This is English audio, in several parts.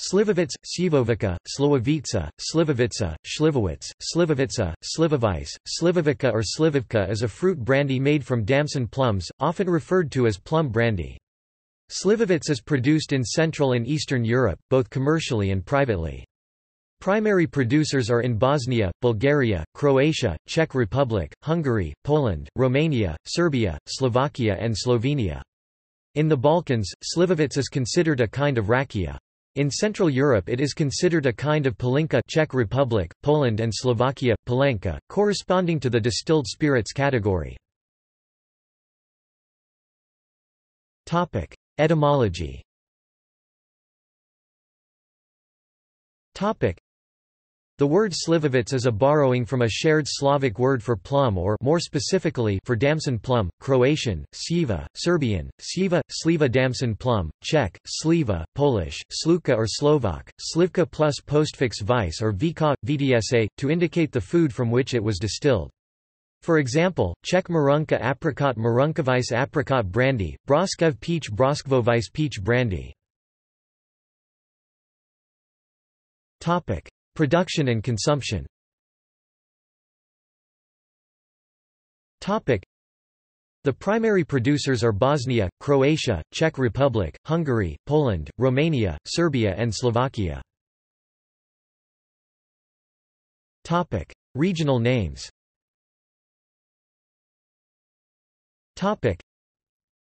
Slivovitz, Slivovica, Slivovica, Slivovica, Slivovitz, Slivovica, Slivovice, Slivovica or Slivivka is a fruit brandy made from damson plums, often referred to as plum brandy. Slivovitz is produced in Central and Eastern Europe, both commercially and privately. Primary producers are in Bosnia, Bulgaria, Croatia, Czech Republic, Hungary, Poland, Romania, Serbia, Slovakia and Slovenia. In the Balkans, Slivovitz is considered a kind of rakia. In Central Europe it is considered a kind of palinka, Czech Republic, Poland and Slovakia, Palenka, corresponding to the distilled spirits category. Etymology. The word slivovitz is a borrowing from a shared Slavic word for plum or, more specifically, for damson plum, Croatian, sliva, Serbian, sliva, sliva damson plum, Czech, sliva, Polish, sluka or Slovak, slivka plus postfix vice or vika, vdsa, to indicate the food from which it was distilled. For example, Czech Marunka apricot marunkovice apricot brandy, Broskev peach broskvovice peach brandy. Production and consumption. The primary producers are Bosnia, Croatia, Czech Republic, Hungary, Poland, Romania, Serbia and Slovakia. Regional names.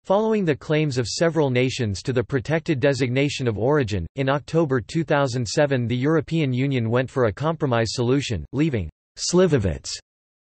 Following the claims of several nations to the protected designation of origin, in October 2007 the European Union went for a compromise solution, leaving Slivovitz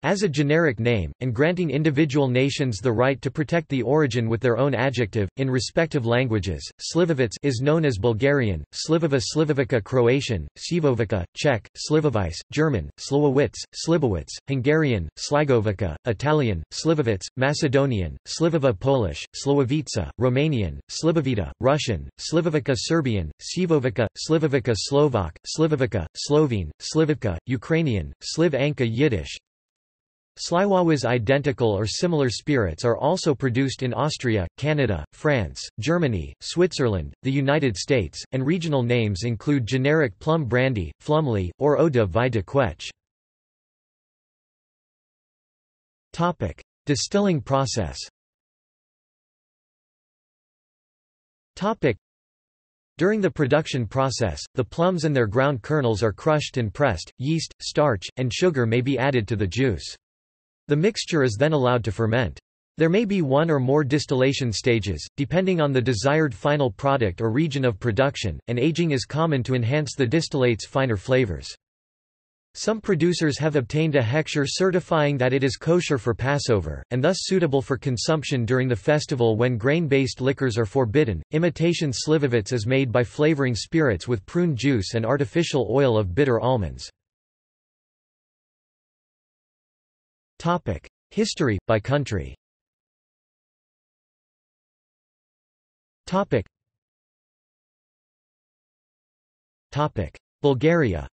as a generic name, and granting individual nations the right to protect the origin with their own adjective. In respective languages, Slivovitz is known as Bulgarian, Slivova Slivovica Croatian, Slivovica, Czech, Slivovice, German, Slivowitz, Slibowitz, Hungarian, Sligovica, Italian, Slivovitz, Macedonian, Slivova Polish, Slivovica, Romanian, Slivovita, Russian, Slivovica Serbian, Slivovica, Slivovica Slovak, Slivovica, Slovene, Slivivka, Ukrainian, Sliv-anka Yiddish. Sliwowitz identical or similar spirits are also produced in Austria, Canada, France, Germany, Switzerland, the United States, and regional names include generic plum brandy, flumly, or eau de vie de quetch. Topic: Distilling process. Topic: During the production process, the plums and their ground kernels are crushed and pressed. Yeast, starch, and sugar may be added to the juice. The mixture is then allowed to ferment. There may be one or more distillation stages, depending on the desired final product or region of production, and aging is common to enhance the distillate's finer flavors. Some producers have obtained a hechsher certifying that it is kosher for Passover, and thus suitable for consumption during the festival when grain-based liquors are forbidden. Imitation slivovitz is made by flavoring spirits with prune juice and artificial oil of bitter almonds. History, by country. Bulgaria. In Bulgaria,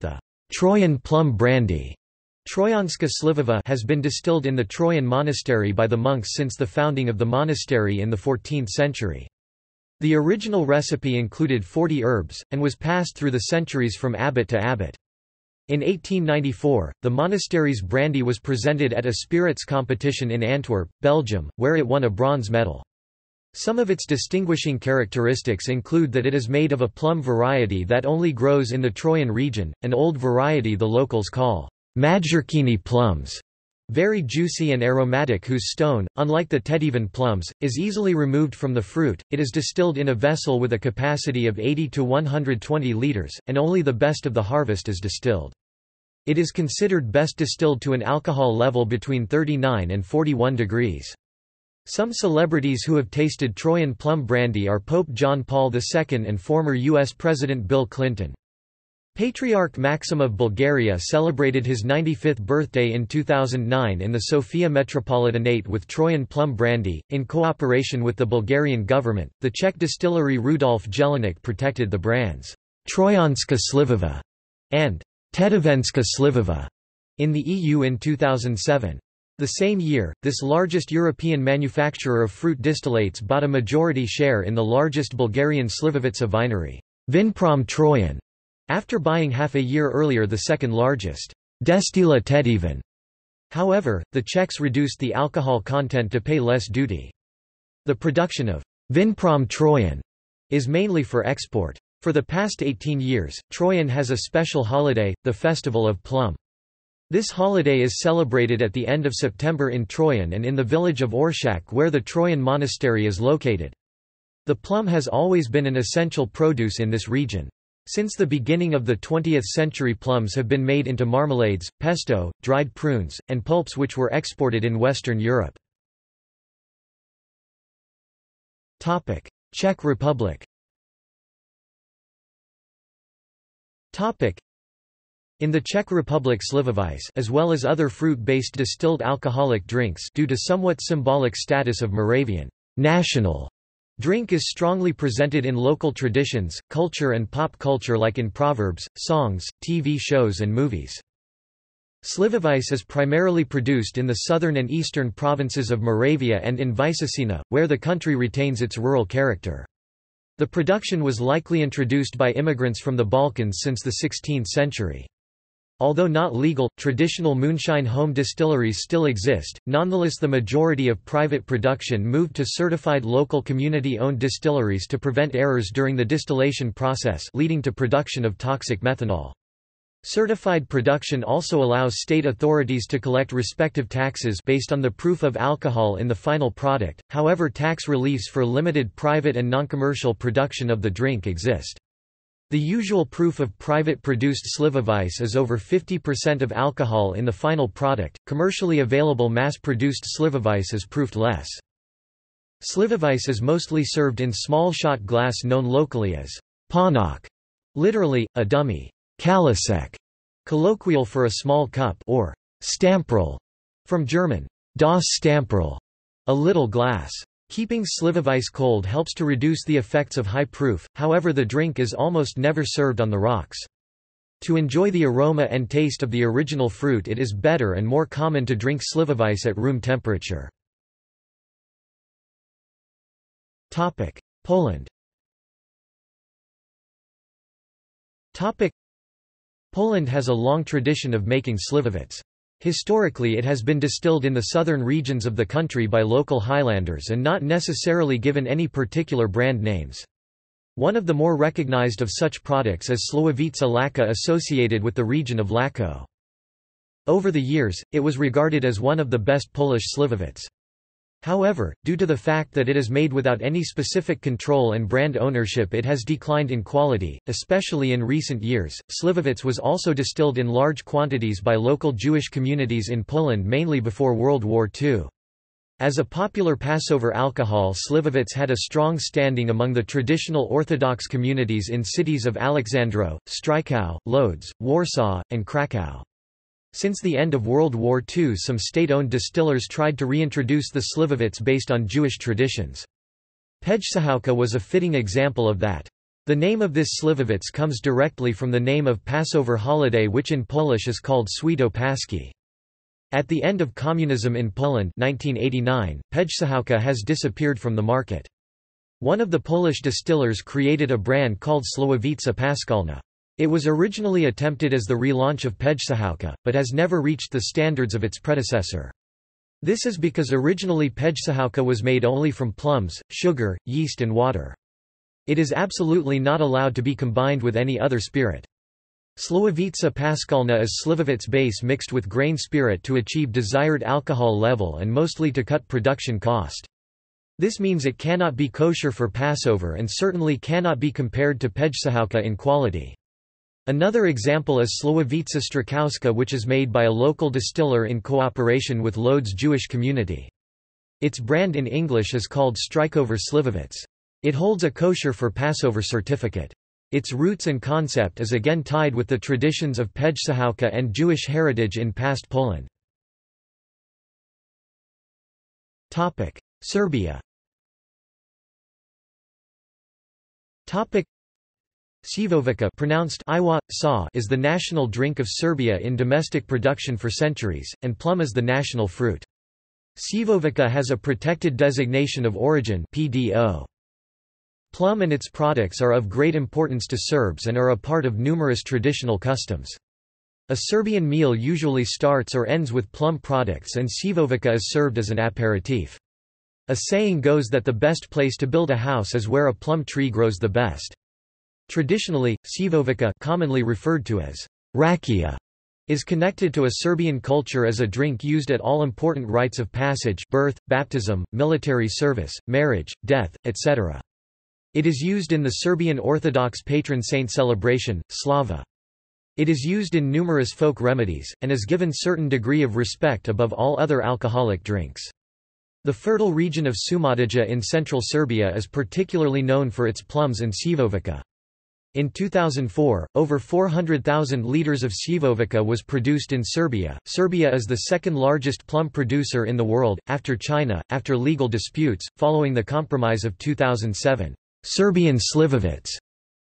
the Troyan plum brandy Troyanska slivova has been distilled in the Troyan monastery by the monks since the founding of the monastery in the 14th century. The original recipe included 40 herbs, and was passed through the centuries from abbot to abbot. In 1894, the monastery's brandy was presented at a spirits competition in Antwerp, Belgium, where it won a bronze medal. Some of its distinguishing characteristics include that it is made of a plum variety that only grows in the Troyan region, an old variety the locals call Madjerkini plums. Very juicy and aromatic, whose stone, unlike the Tedivan plums, is easily removed from the fruit. It is distilled in a vessel with a capacity of 80 to 120 liters, and only the best of the harvest is distilled. It is considered best distilled to an alcohol level between 39 and 41 degrees. Some celebrities who have tasted Troyan plum brandy are Pope John Paul II and former U.S. President Bill Clinton. Patriarch Maxim of Bulgaria celebrated his 95th birthday in 2009 in the Sofia Metropolitanate with Troyan plum brandy, in cooperation with the Bulgarian government. The Czech distillery Rudolf Jelenic protected the brands Trojanska slivova and Tedivenska slivova in the EU in 2007. The same year, this largest European manufacturer of fruit distillates bought a majority share in the largest Bulgarian Slivovica winery, Vinprom Troyan, after buying half a year earlier the second largest, Destila Tetivan. However, the Czechs reduced the alcohol content to pay less duty. The production of Vinprom Troyan is mainly for export. For the past 18 years, Troyan has a special holiday, the Festival of Plum. This holiday is celebrated at the end of September in Troyan and in the village of Orshak, where the Troyan monastery is located. The plum has always been an essential produce in this region. Since the beginning of the 20th century, plums have been made into marmalades, pesto, dried prunes, and pulps, which were exported in Western Europe. Topic: Czech Republic. Topic: In the Czech Republic, slivovice, as well as other fruit-based distilled alcoholic drinks, due to somewhat symbolic status of Moravian national drink, is strongly presented in local traditions, culture and pop culture, like in proverbs, songs, TV shows and movies. Slivovice is primarily produced in the southern and eastern provinces of Moravia and in Vysočina, where the country retains its rural character. The production was likely introduced by immigrants from the Balkans since the 16th century. Although not legal, traditional moonshine home distilleries still exist. Nonetheless, the majority of private production moved to certified local community-owned distilleries to prevent errors during the distillation process, leading to production of toxic methanol. Certified production also allows state authorities to collect respective taxes based on the proof of alcohol in the final product. However, tax reliefs for limited private and non-commercial production of the drink exist. The usual proof of private-produced slivovice is over 50% of alcohol in the final product. Commercially available mass-produced slivovice is proofed less. Slivovice is mostly served in small shot glass known locally as panok, literally, a dummy, kalisek, colloquial for a small cup, or stamperl, from German, das Stamperl, a little glass. Keeping slivovice cold helps to reduce the effects of high proof, however the drink is almost never served on the rocks. To enjoy the aroma and taste of the original fruit, it is better and more common to drink slivovice at room temperature. Poland. Poland has a long tradition of making slivovice. Historically, it has been distilled in the southern regions of the country by local highlanders and not necessarily given any particular brand names. One of the more recognized of such products is Slivovica Lacka, associated with the region of Laco. Over the years, it was regarded as one of the best Polish slivovice. However, due to the fact that it is made without any specific control and brand ownership, it has declined in quality, especially in recent years. Slivovice was also distilled in large quantities by local Jewish communities in Poland, mainly before World War II. As a popular Passover alcohol, slivovice had a strong standing among the traditional Orthodox communities in cities of Aleksandro, Stryków, Lodz, Warsaw, and Kraków. Since the end of World War II, some state-owned distillers tried to reintroduce the slivovice based on Jewish traditions. Pejsahauka was a fitting example of that. The name of this slivovice comes directly from the name of Passover holiday, which in Polish is called Święto Paschy. At the end of communism in Poland 1989, Pejsahauka has disappeared from the market. One of the Polish distillers created a brand called Slivovica Paschalna. It was originally attempted as the relaunch of Pejsahauka, but has never reached the standards of its predecessor. This is because originally Pejsahauka was made only from plums, sugar, yeast and water. It is absolutely not allowed to be combined with any other spirit. Slivovica Paschalna is slivovice base mixed with grain spirit to achieve desired alcohol level and mostly to cut production cost. This means it cannot be kosher for Passover and certainly cannot be compared to Pejsahauka in quality. Another example is Slivovica Strakowska, which is made by a local distiller in cooperation with Lodz Jewish community. Its brand in English is called Strykover Slivovice. It holds a kosher for Passover certificate. Its roots and concept is again tied with the traditions of Pejsahauka and Jewish heritage in past Poland. Serbia. Slivovica, pronounced Iwa, Saw, is the national drink of Serbia in domestic production for centuries, and plum is the national fruit. Sivovica has a protected designation of origin (PDO). Plum and its products are of great importance to Serbs and are a part of numerous traditional customs. A Serbian meal usually starts or ends with plum products, and Sivovica is served as an aperitif. A saying goes that the best place to build a house is where a plum tree grows the best. Traditionally, Sivovica, commonly referred to as rakia, is connected to a Serbian culture as a drink used at all important rites of passage: birth, baptism, military service, marriage, death, etc. It is used in the Serbian Orthodox patron saint celebration, Slava. It is used in numerous folk remedies, and is given certain degree of respect above all other alcoholic drinks. The fertile region of Sumadija in central Serbia is particularly known for its plums and Sivovica. In 2004, over 400,000 liters of Sivovica was produced in Serbia. Serbia is the second largest plum producer in the world, after China, after legal disputes, following the Compromise of 2007. Serbian Slivovitz,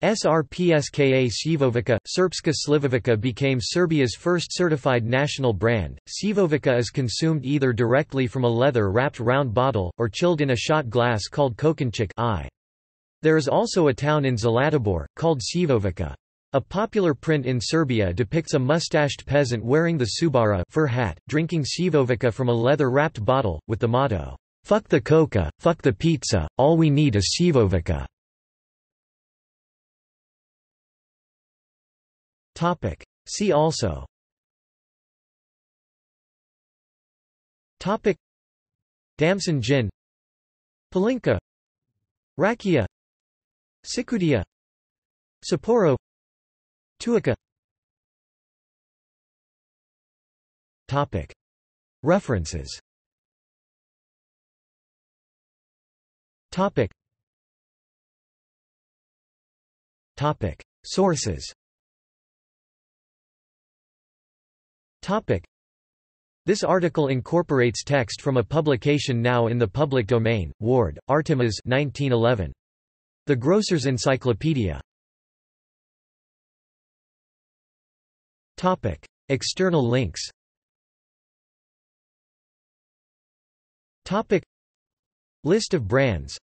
SRPSKA Sivovica, Srpska Slivovica became Serbia's first certified national brand. Sivovica is consumed either directly from a leather-wrapped round bottle, or chilled in a shot glass called kokanchik. There is also a town in Zlatibor, called Sivovica. A popular print in Serbia depicts a mustached peasant wearing the subara fur hat, drinking Sivovica from a leather-wrapped bottle, with the motto, "Fuck the coca, fuck the pizza, all we need is Sivovica." See also Damson gin, Palinka, Rakia, Sikudia, Sapporo, Tuica. References. Sources. This article incorporates text from a publication now in the public domain, Ward, Artemis 1911. The Grocer's Encyclopedia. External links. List of brands.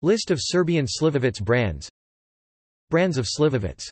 List of Serbian Slivovitz brands. Brands of Slivovitz.